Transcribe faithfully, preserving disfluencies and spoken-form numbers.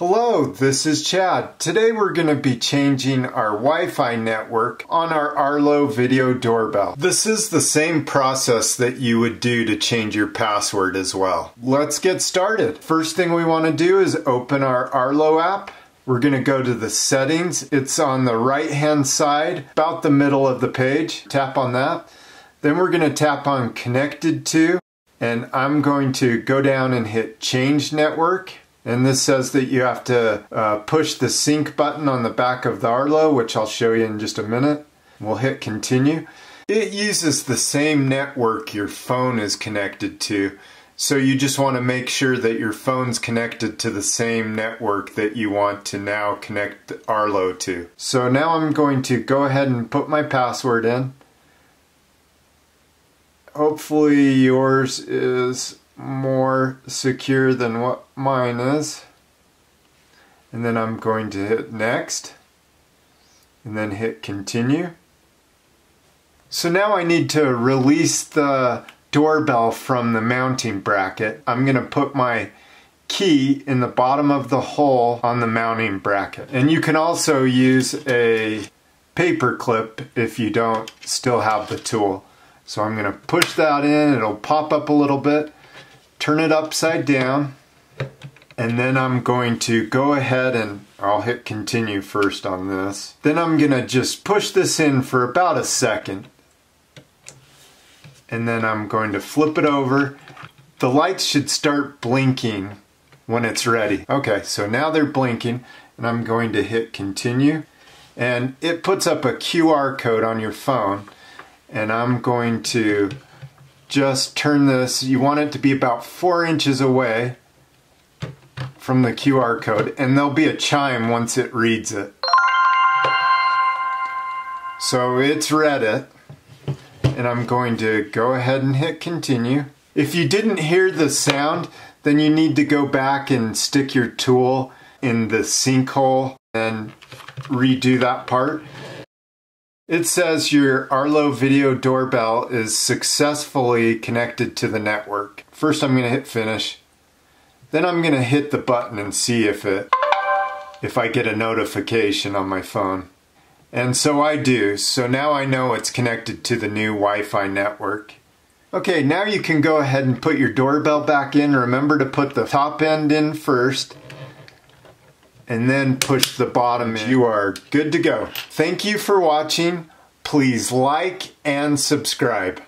Hello, this is Chad. Today we're going to be changing our Wi-Fi network on our Arlo video doorbell. This is the same process that you would do to change your password as well. Let's get started. First thing we want to do is open our Arlo app. We're going to go to the settings. It's on the right hand side, about the middle of the page. Tap on that. Then we're going to tap on connected to, and I'm going to go down and hit change network. And this says that you have to uh, push the sync button on the back of the Arlo, which I'll show you in just a minute. We'll hit continue. It uses the same network your phone is connected to, so you just want to make sure that your phone's connected to the same network that you want to now connect the Arlo to. So now I'm going to go ahead and put my password in. Hopefully yours is more secure than what mine is, and then I'm going to hit next and then hit continue. So now I need to release the doorbell from the mounting bracket. I'm going to put my key in the bottom of the hole on the mounting bracket, and you can also use a paper clip if you don't still have the tool. So I'm going to push that in, it'll pop up a little bit. Turn it upside down, and then I'm going to go ahead and I'll hit continue first on this. Then I'm gonna just push this in for about a second, and then I'm going to flip it over. The lights should start blinking when it's ready. Okay, so now they're blinking, and I'm going to hit continue, and it puts up a Q R code on your phone, and I'm going to just turn this. You want it to be about four inches away from the Q R code, and there'll be a chime once it reads it. So it's read it, and I'm going to go ahead and hit continue. If you didn't hear the sound, then you need to go back and stick your tool in the sinkhole and redo that part. It says your Arlo video doorbell is successfully connected to the network. First I'm going to hit finish. Then I'm going to hit the button and see if it if I get a notification on my phone. And so I do. So now I know it's connected to the new Wi-Fi network. Okay, now you can go ahead and put your doorbell back in. Remember to put the top end in first, and then push the bottom in. You are good to go. Thank you for watching. Please like and subscribe.